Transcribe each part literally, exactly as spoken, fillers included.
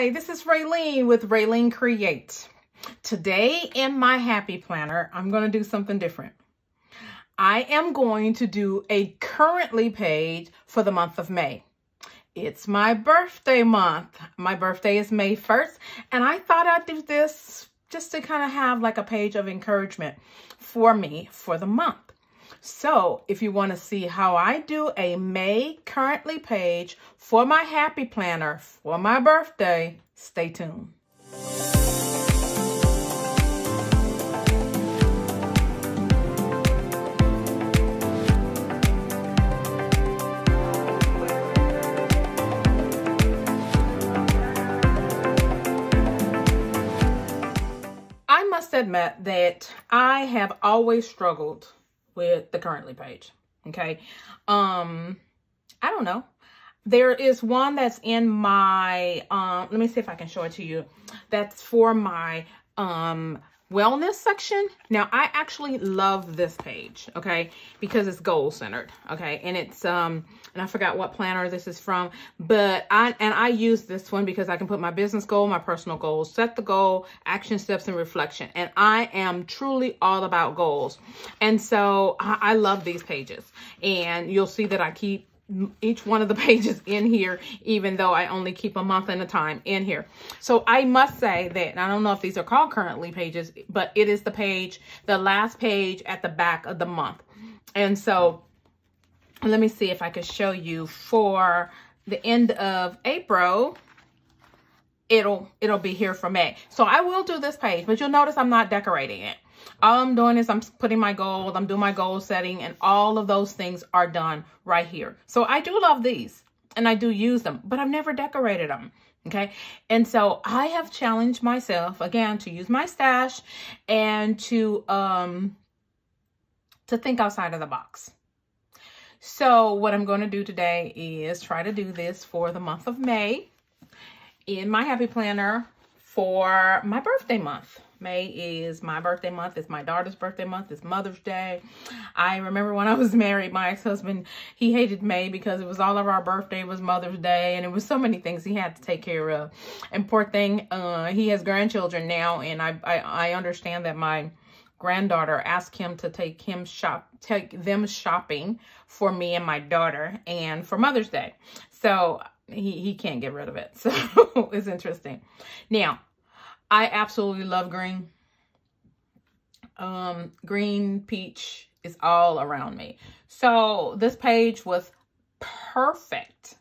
Hi, this is Raelene with Ralene Creates. Today in my Happy Planner, I'm going to do something different. I am going to do a currently page for the month of May. It's my birthday month. My birthday is May first, and I thought I'd do this just to kind of have like a page of encouragement for me for the month. So if you want to see how I do a May currently page for my Happy Planner for my birthday, stay tuned. I must admit that I have always struggled with the currently page. Okay. Um, I don't know. There is one that's in my, um, let me see if I can show it to you. That's for my, um, wellness section. Now I actually love this page. Okay. Because it's goal centered. Okay. And it's, um, and I forgot what planner this is from, but I, and I use this one because I can put my business goal, my personal goals, set the goal, action steps, and reflection. And I am truly all about goals. And so I, I love these pages, and you'll see that I keep each one of the pages in here, even though I only keep a month at a time in here. So I must say that, and I don't know if these are called currently pages, but it is the page, the last page at the back of the month. And so let me see if I could show you for the end of April. It'll, it'll be here for May. So I will do this page, but you'll notice I'm not decorating it. All I'm doing is I'm putting my goals, I'm doing my goal setting, and all of those things are done right here. So I do love these and I do use them, but I've never decorated them. Okay. And so I have challenged myself again to use my stash and to, um, to think outside of the box. So what I'm going to do today is try to do this for the month of May in my Happy Planner for my birthday month. May is my birthday month. It's my daughter's birthday month. It's Mother's Day. I remember when I was married, my ex-husband, he hated May because it was all of our birthday. It was Mother's Day. And it was so many things he had to take care of. And poor thing, uh, he has grandchildren now. And I, I, I understand that my granddaughter asked him to take him shop, take them shopping for me and my daughter and for Mother's Day. So he, he can't get rid of it. So it's interesting. Now, I absolutely love green. Um, green, peach is all around me. So this page was perfect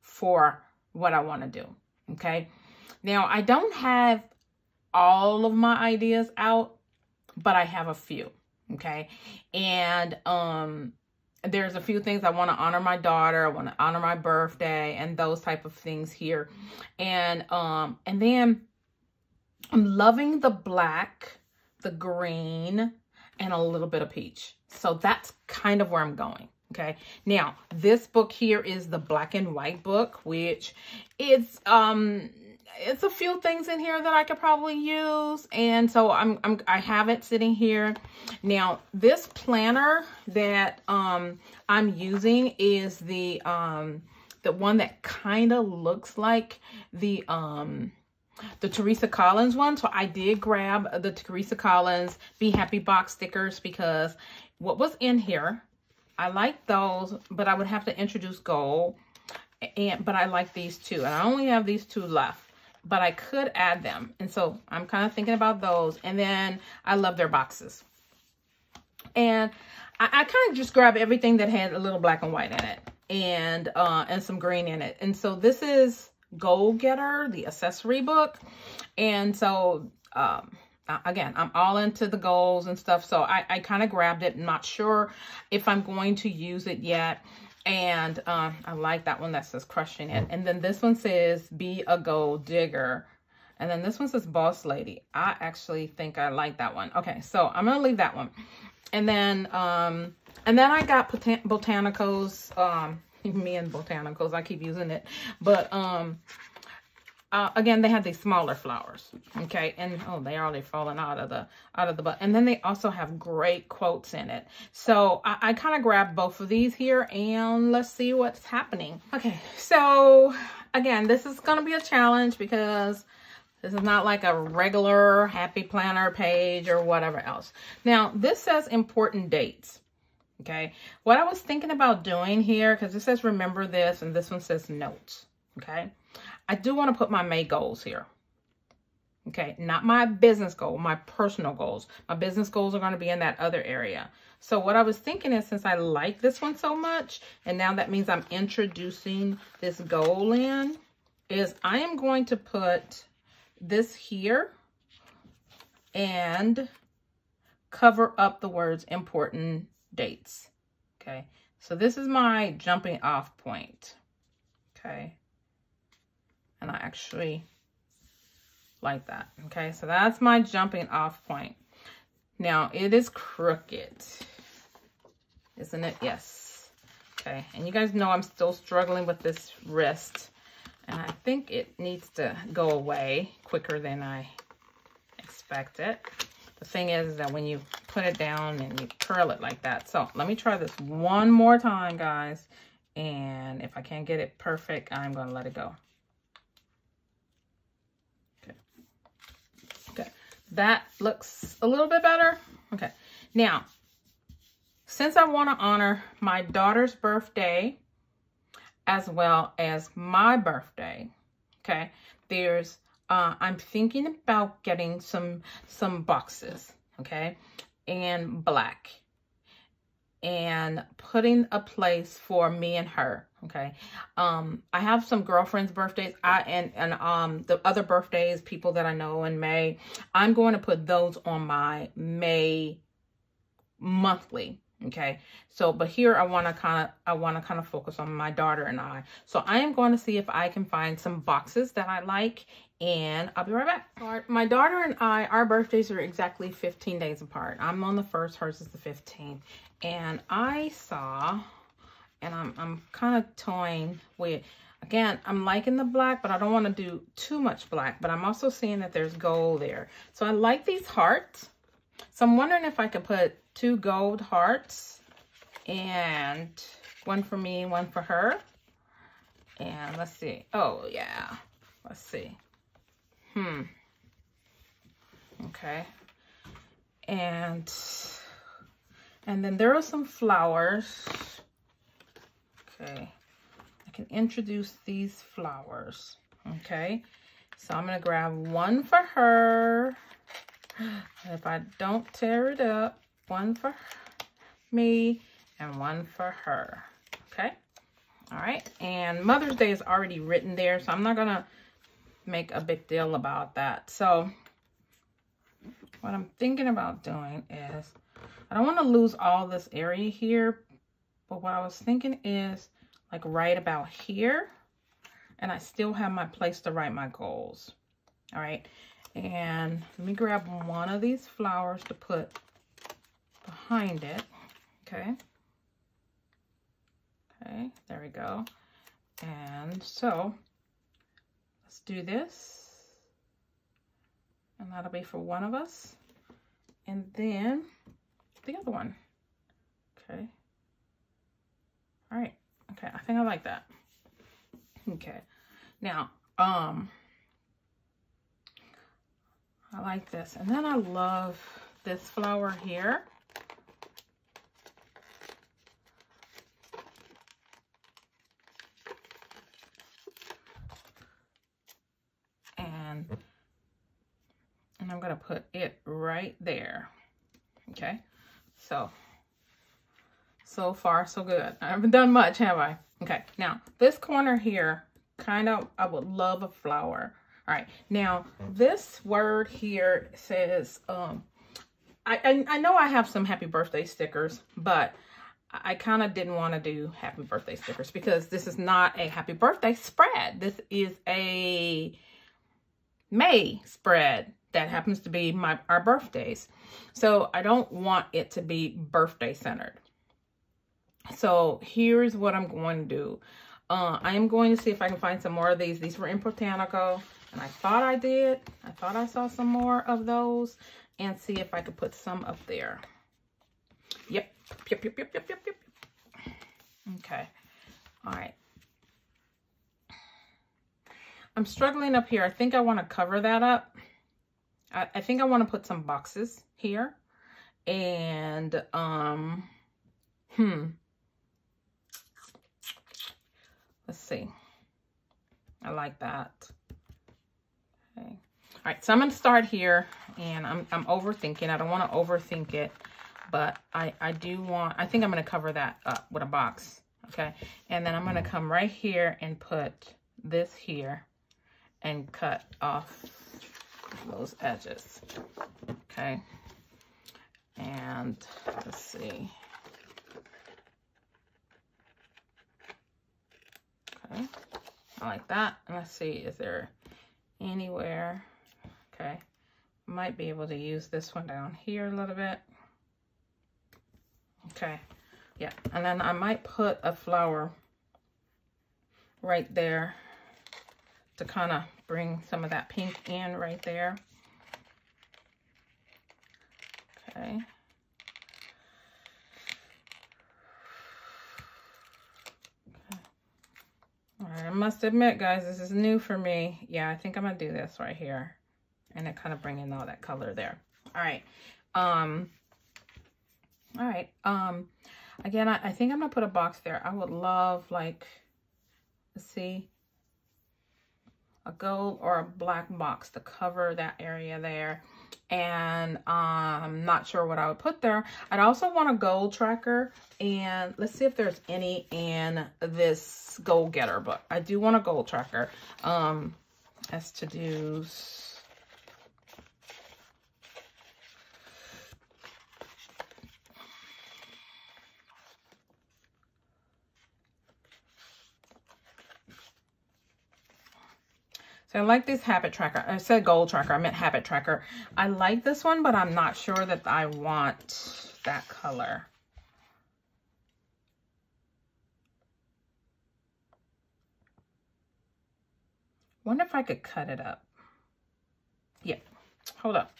for what I want to do. Okay. Now I don't have all of my ideas out, but I have a few. Okay. And, um, there's a few things I want to honor my daughter. I want to honor my birthday and those type of things here. And, um, and then I'm loving the black, the green, and a little bit of peach. So that's kind of where I'm going. Okay. Now, this book here is the black and white book, which it's, um, it's a few things in here that I could probably use. And so I'm, I'm, I have it sitting here. Now, this planner that, um, I'm using is the, um, the one that kind of looks like the, um, the Teresa Collins one. So I did grab the Teresa Collins Be Happy box stickers because what was in here, I like those, but I would have to introduce gold. And, but I like these two, and I only have these two left, but I could add them. And so I'm kind of thinking about those. And then I love their boxes. And I, I kind of just grab everything that had a little black and white in it and, uh, and some green in it. And so this is Goal Getter, the accessory book. And so, um, again, I'm all into the goals and stuff. So I, I kind of grabbed it. I'm not sure if I'm going to use it yet. And, um, I like that one that says Crushing It. And then this one says Be a Gold Digger. And then this one says Boss Lady. I actually think I like that one. Okay. So I'm going to leave that one. And then, um, and then I got botan- botanicals, um, me and botanicals, I keep using it, but um uh again, they have these smaller flowers. Okay. And oh, they are already falling out of the out of the butt. And then they also have great quotes in it. So i, I kind of grabbed both of these here, and let's see what's happening. Okay, so again, this is going to be a challenge because this is not like a regular Happy Planner page or whatever else. Now, this says important dates. Okay. What I was thinking about doing here, because it says remember this and this one says notes. Okay. I do want to put my May goals here. Okay. Not my business goal, my personal goals. My business goals are going to be in that other area. So what I was thinking is, since I like this one so much, and now that means I'm introducing this goal in, is I am going to put this here and cover up the words important dates. Okay. So this is my jumping off point. Okay. And I actually like that. Okay. So that's my jumping off point. Now it is crooked, isn't it? Yes. Okay. And you guys know I'm still struggling with this wrist, and I think it needs to go away quicker than I expect it. The thing is that when you put it down and you curl it like that. So let me try this one more time, guys. And if I can't get it perfect, I'm going to let it go. Okay. Okay. That looks a little bit better. Okay. Now, since I want to honor my daughter's birthday, as well as my birthday, okay, there's uh I'm thinking about getting some some boxes, okay, and black, and putting a place for me and her. Okay. um I have some girlfriends' birthdays, I and and um the other birthdays, people that I know in May. I'm going to put those on my May monthly. Okay. So, but here I want to kind of, I want to kind of focus on my daughter and I. So I am going to see if I can find some boxes that I like, and I'll be right back. Our, my daughter and I, our birthdays are exactly fifteen days apart. I'm on the first, hers is the fifteenth. And I saw, and I'm, I'm kind of toying with, again, I'm liking the black, but I don't want to do too much black, but I'm also seeing that there's gold there. So I like these hearts. So I'm wondering if I could put two gold hearts, and one for me, one for her. And let's see. Oh, yeah. Let's see. Hmm. Okay. And, and then there are some flowers. Okay. I can introduce these flowers. Okay. So I'm going to grab one for her. If I don't tear it up, one for me and one for her. Okay. All right. And Mother's Day is already written there, so I'm not going to make a big deal about that. So what I'm thinking about doing is, I don't want to lose all this area here, but what I was thinking is like right about here, and I still have my place to write my goals. All right. And let me grab one of these flowers to put behind it. Okay. Okay, there we go. And so let's do this. And that'll be for one of us. And then the other one. Okay. All right. Okay, I think I like that. Okay. Now, um, I like this. And then I love this flower here. And, and I'm going to put it right there. Okay. So, so far so good. I haven't done much, have I? Okay. Now this corner here, kind of, I would love a flower. All right. Now this word here says, um, I, I, I know I have some happy birthday stickers, but I kind of didn't want to do happy birthday stickers because this is not a happy birthday spread. This is a May spread that happens to be my, our birthdays. So I don't want it to be birthday centered. So here's what I'm going to do. Uh, I am going to see if I can find some more of these. These were in Botanical. And I thought I did. I thought I saw some more of those, and see if I could put some up there. Yep. Yep, yep, yep, yep, yep, yep. Okay. All right. I'm struggling up here. I think I want to cover that up. I, I think I want to put some boxes here. And, um, hmm. Let's see. I like that. Okay. All right. So I'm going to start here, and I'm, I'm overthinking. I don't want to overthink it, but I, I do want, I think I'm going to cover that up with a box. Okay. And then I'm going to come right here and put this here and cut off those edges. Okay. And let's see. Okay. I like that. And let's see, is there anywhere? Okay. Might be able to use this one down here a little bit. Okay. Yeah. And then I might put a flower right there to kind of bring some of that pink in right there. Okay. I must admit, guys, this is new for me. Yeah, I think I'm gonna do this right here, and it kind of bring in all that color there. All right, um, all right. Um, again, I, I think I'm gonna put a box there. I would love, like, let's see, a gold or a black box to cover that area there. And um, I'm not sure what I would put there. I'd also want a goal tracker, and let's see if there's any in this goal getter book. I do want a goal tracker. Um, as to do's. So I like this habit tracker. I said goal tracker, I meant habit tracker. I like this one, but I'm not sure that I want that color. Wonder if I could cut it up. Yeah, hold up.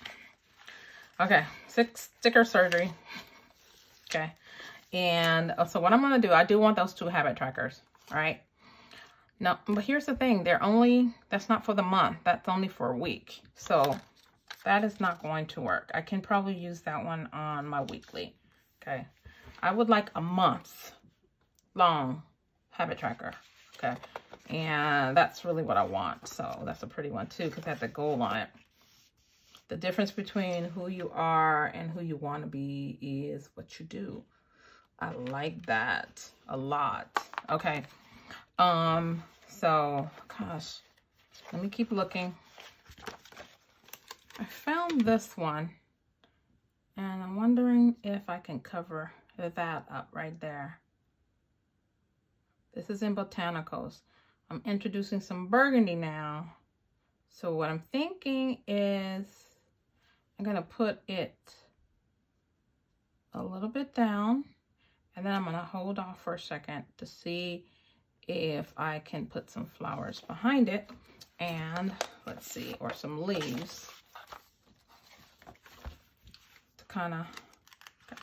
Okay, six sticker surgery. Okay, and so what I'm gonna do, I do want those two habit trackers, all right? No, but here's the thing. They're only, that's not for the month. That's only for a week. So that is not going to work. I can probably use that one on my weekly. Okay. I would like a month long habit tracker. Okay. And that's really what I want. So that's a pretty one too, because it has a goal on it. The difference between who you are and who you want to be is what you do. I like that a lot. Okay. Um, so, gosh, let me keep looking. I found this one, and I'm wondering if I can cover that up right there. This is in botanicals. I'm introducing some burgundy now. So what I'm thinking is I'm going to put it a little bit down, and then I'm going to hold off for a second to see if I can put some flowers behind it, and let's see, or some leaves to kind of, okay.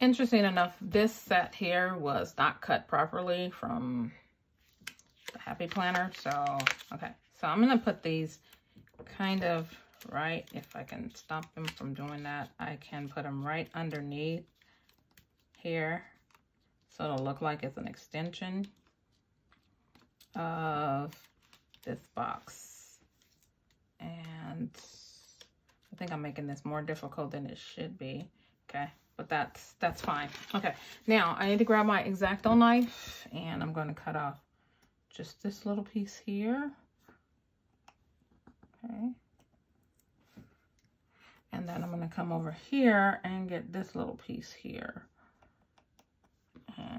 Interesting enough, this set here was not cut properly from the Happy Planner. So, okay. So I'm going to put these kind of right, if I can stop them from doing that, I can put them right underneath here. So it'll look like it's an extension of this box. And I think I'm making this more difficult than it should be. Okay, but that's that's fine. Okay, now I need to grab my X-Acto knife, and I'm going to cut off just this little piece here. Okay. And then I'm going to come over here and get this little piece here.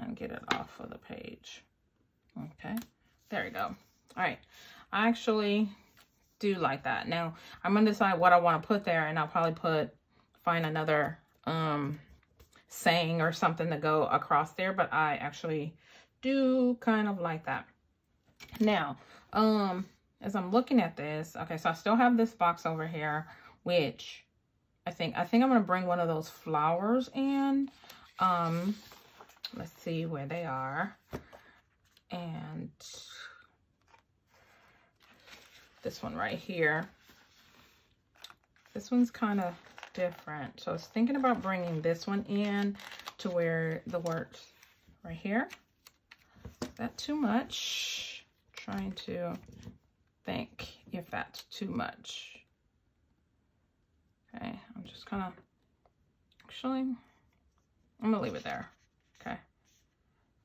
And get it off of the page. Okay, there we go. All right, I actually do like that. Now I'm gonna decide what I want to put there, and I'll probably put find another um saying or something to go across there, but I actually do kind of like that. Now um as I'm looking at this, okay, so I still have this box over here, which I think I think I'm gonna bring one of those flowers in. um Let's see where they are. And this one right here. This one's kind of different. So I was thinking about bringing this one in to where the words right here. Is that too much? I'm trying to think if that's too much. Okay, I'm just kind of, actually, I'm gonna leave it there. Okay.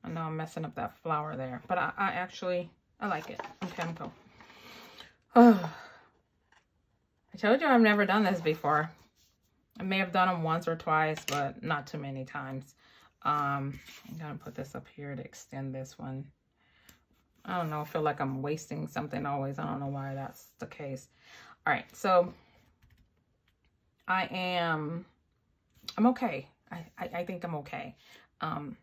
I know I'm messing up that flower there, but I, I actually, I like it. Okay, I'm cool. Oh, I told you I've never done this before. I may have done them once or twice, but not too many times. Um, I'm gonna put this up here to extend this one. I don't know, I feel like I'm wasting something always. I don't know why that's the case. All right, so I am, I'm okay. I, I, I think I'm okay. Um,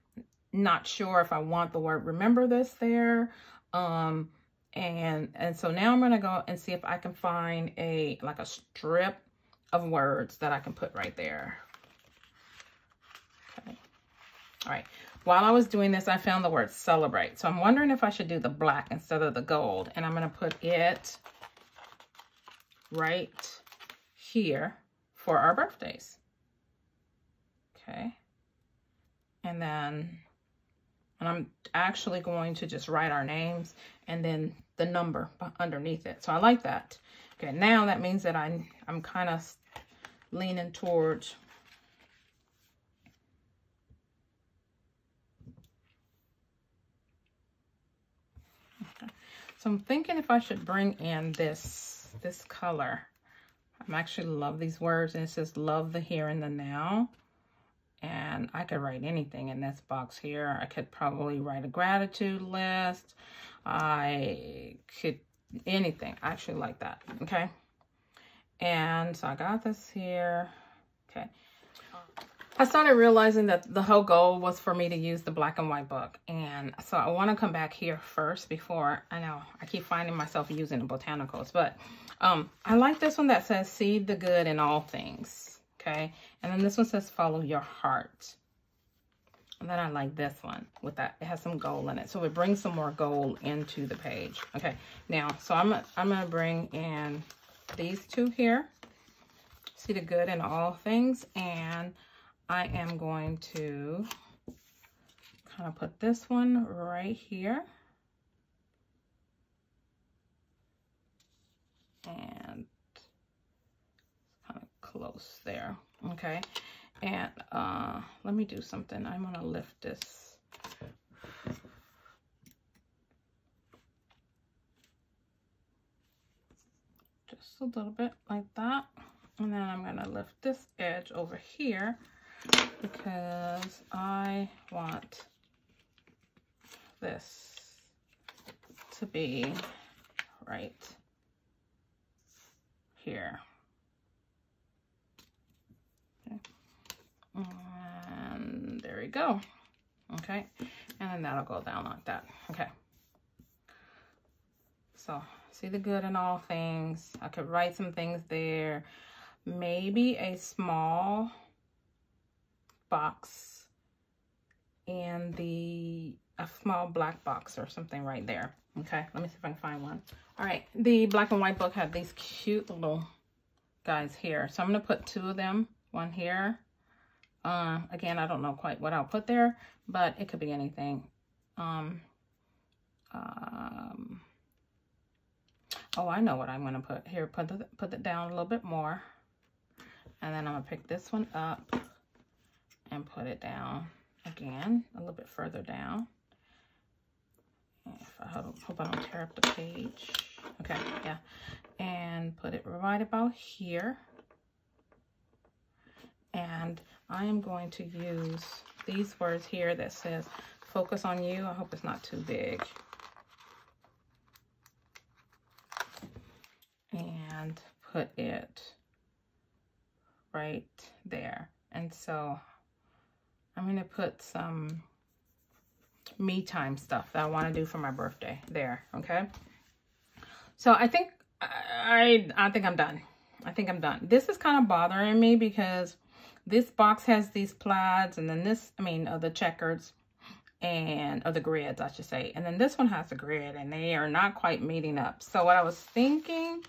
not sure if I want the word remember this there. Um, and, and so now I'm gonna go and see if I can find a, like a strip of words that I can put right there. Okay. All right. While I was doing this, I found the word celebrate. So I'm wondering if I should do the black instead of the gold. And I'm going to put it right here for our birthdays. Okay. And then, and I'm actually going to just write our names and then the number underneath it. So I like that. Okay. Now that means that I'm, I'm kind of leaning towards So I'm thinking if I should bring in this, this color. I actually love these words, and it says love the here and the now. And I could write anything in this box here. I could probably write a gratitude list. I could, anything. I actually like that, okay? And so I got this here, okay. I started realizing that the whole goal was for me to use the black and white book. And so I want to come back here first before, I know I keep finding myself using the botanicals, but um, I like this one that says seed the good in all things. Okay. And then this one says follow your heart. And then I like this one with that. It has some gold in it. So it brings some more gold into the page. Okay. Now, so I'm, I'm going to bring in these two here. See the good in all things. And I am going to kind of put this one right here. And kind of close there, okay? And uh, let me do something. I'm gonna lift this. Just a little bit like that. And then I'm gonna lift this edge over here, because I want this to be right here. Okay. And there we go. Okay. And then that'll go down like that. Okay. So see the good in all things. I could write some things there. Maybe a small box and the a small black box or something right there. Okay, let me see if I can find one. All right, the black and white book had these cute little guys here, so I'm gonna put two of them, one here. Uh, again, I don't know quite what I'll put there, but it could be anything. Um, um, oh, I know what I'm gonna put here. Put the, put it down a little bit more, and then I'm gonna pick this one up and put it down again, a little bit further down. If I hope, hope I don't tear up the page. Okay, yeah. And put it right about here. And I am going to use these words here that says, focus on you. I hope it's not too big. And put it right there. And so I'm going to put some me time stuff that I want to do for my birthday there. Okay. So I think I, I think I'm done. I think I'm done. This is kind of bothering me because this box has these plaids and then this, I mean, uh, the checkers and or the grids, I should say. And then this one has a grid, and they are not quite meeting up. So what I was thinking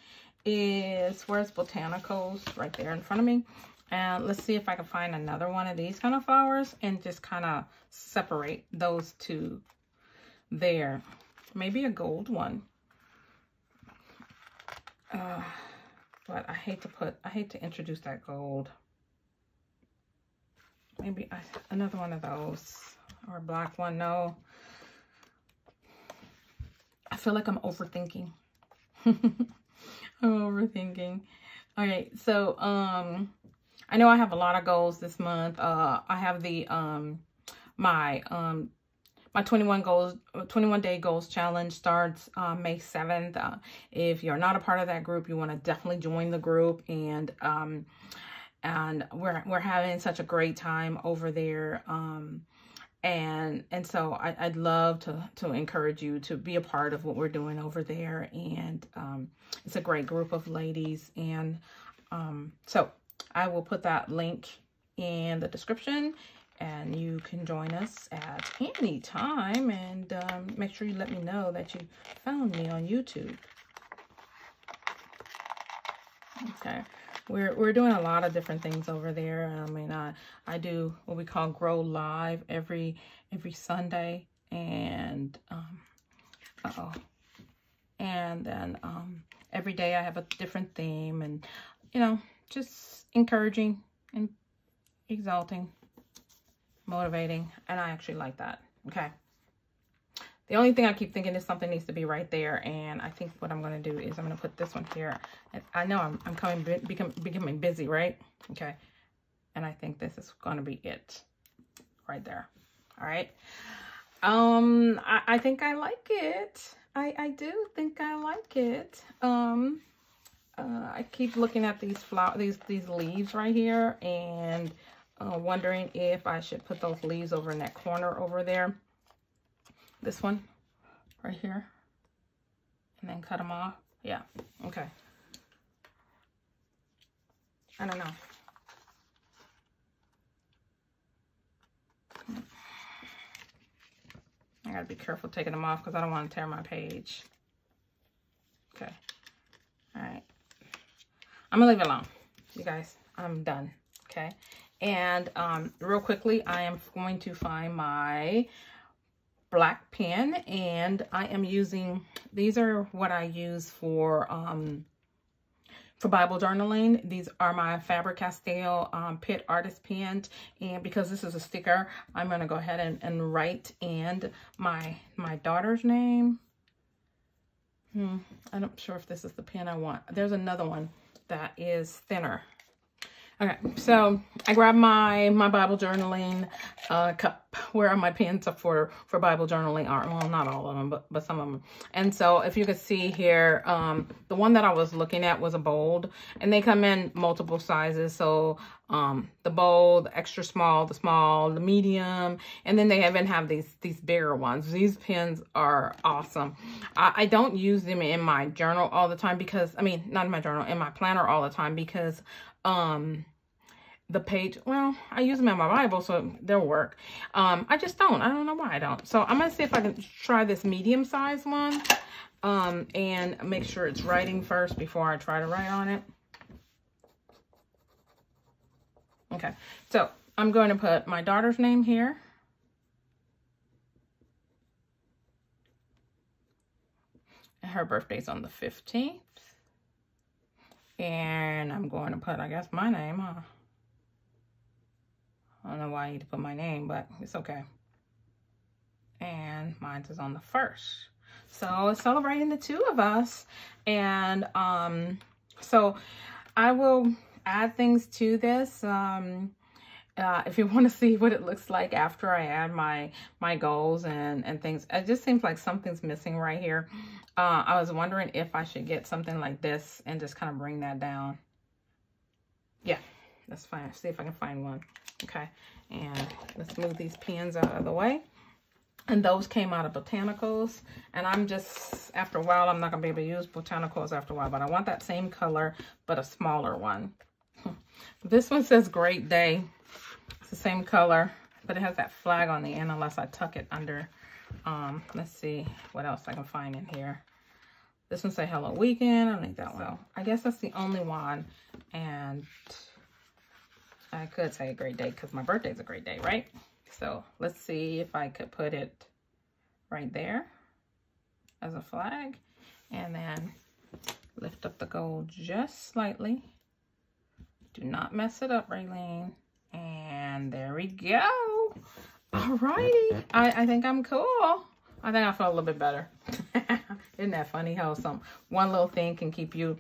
is, where's botanicals? Right there in front of me. And let's see if I can find another one of these kind of flowers and just kind of separate those two there. Maybe a gold one. Uh, but I hate to put, I hate to introduce that gold. Maybe I, another one of those, or a black one. No, I feel like I'm overthinking. I'm overthinking. All right, so um, I know I have a lot of goals this month. Uh, I have the um, my um. My twenty-one goals, twenty-one day goals challenge starts uh, May seventh. Uh, if you're not a part of that group, you want to definitely join the group. And um, and we're we're having such a great time over there. Um, and and so I, I'd love to to encourage you to be a part of what we're doing over there. And um, it's a great group of ladies. And um, so I will put that link in the description. And you can join us at any time. And um, make sure you let me know that you found me on YouTube. Okay. We're, we're doing a lot of different things over there. I mean, I, I do what we call Grow Live every, every Sunday. And, um, uh-oh. And then um, every day I have a different theme. And, you know, just encouraging and exalting. Motivating, and I actually like that. Okay, the only thing I keep thinking is something needs to be right there, and I think what I'm going to do is I'm going to put this one here. And I know I'm, I'm coming become, becoming busy, right? Okay, and I think this is going to be it right there. All right, um I, I think I like it. I, I do think I like it. um uh, I keep looking at these flower these these leaves right here, and Uh, wondering if I should put those leaves over in that corner over there. This one right here. And then cut them off. Yeah. Okay. I don't know. I gotta be careful taking them off because I don't want to tear my page. Okay. All right. I'm gonna leave it alone. You guys, I'm done. Okay. And um, real quickly, I am going to find my black pen, and I am using, these are what I use for um, for Bible journaling. These are my Faber-Castell um, Pitt Artist Pen, and because this is a sticker, I'm going to go ahead and, and write and my my daughter's name. Hmm, I'm not sure if this is the pen I want. There's another one that is thinner. Okay, so I grabbed my, my Bible journaling uh, cup. Where are my pens for, for Bible journaling art? Well, not all of them, but, but some of them. And so if you can see here, um, the one that I was looking at was a bold. And they come in multiple sizes. So um, the bold, the extra small, the small, the medium. And then they even have these, these bigger ones. These pens are awesome. I, I don't use them in my journal all the time because, I mean, not in my journal, in my planner all the time because... Um, the page, well, I use them in my Bible, so they'll work. Um, I just don't, I don't know why I don't. So I'm gonna see if I can try this medium size one, um, and make sure it's writing first before I try to write on it. Okay, so I'm going to put my daughter's name here. Her birthday's on the fifteenth. And I'm going to put, I guess, my name, huh? I don't know why I need to put my name, but it's okay. And mine's is on the first. So it's celebrating the two of us. And um, so I will add things to this. Um, uh, if you want to see what it looks like after I add my, my goals and, and things, it just seems like something's missing right here. Uh, I was wondering if I should get something like this and just kind of bring that down. Yeah, that's fine. See if I can find one. Okay, and let's move these pens out of the way. And those came out of botanicals. And I'm just, after a while, I'm not going to be able to use botanicals after a while. But I want that same color, but a smaller one. This one says Great Day. It's the same color. but it has that flag on the end unless I tuck it under. Um, let's see what else I can find in here. This one say Hello Weekend. I think that one. I guess that's the only one. And I could say A Great Day because my birthday's a great day, right? So let's see if I could put it right there as a flag. And then lift up the gold just slightly. Do not mess it up, Raylene. And there we go. All righty. I, I think I'm cool. I think I feel a little bit better. Isn't that funny how some one little thing can keep you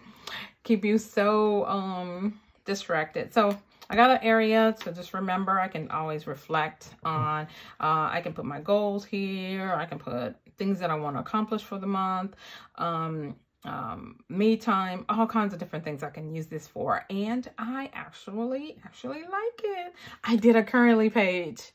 keep you so um distracted? So I got an area, so just remember I can always reflect on. Uh, I can put my goals here. I can put things that I want to accomplish for the month. Um, um, me time, all kinds of different things I can use this for. And I actually, actually like it. I did a currently page.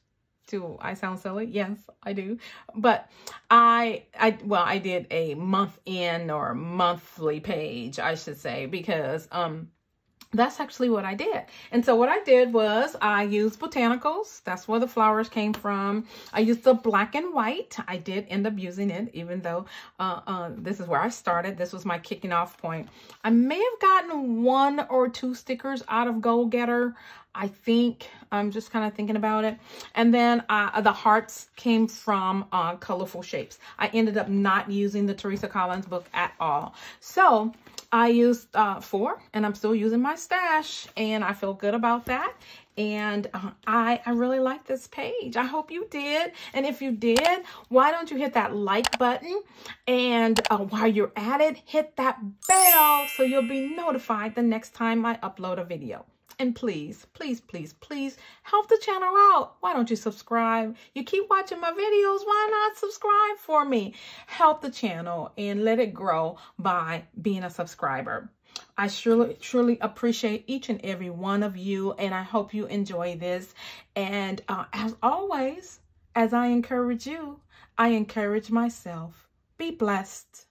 Do I sound silly? Yes, I do. But I, I, well, I did a month in or monthly page, I should say, because, um, that's actually what I did. And so what I did was I used botanicals. That's where the flowers came from. I used the black and white. I did end up using it, even though uh, uh, this is where I started. This was my kicking off point. I may have gotten one or two stickers out of Goal Getter. I think I'm just kind of thinking about it. And then uh, the hearts came from uh, Colorful Shapes. I ended up not using the Teresa Collins book at all. So I used uh, four, and I'm still using my stash, and I feel good about that. And uh, I, I really like this page. I hope you did. And if you did, why don't you hit that like button? And uh, while you're at it, hit that bell so you'll be notified the next time I upload a video. And please, please, please, please help the channel out. Why don't you subscribe? You keep watching my videos. Why not subscribe for me? Help the channel and let it grow by being a subscriber. I surely, truly appreciate each and every one of you, and I hope you enjoy this. And uh, as always, as I encourage you, I encourage myself. Be blessed.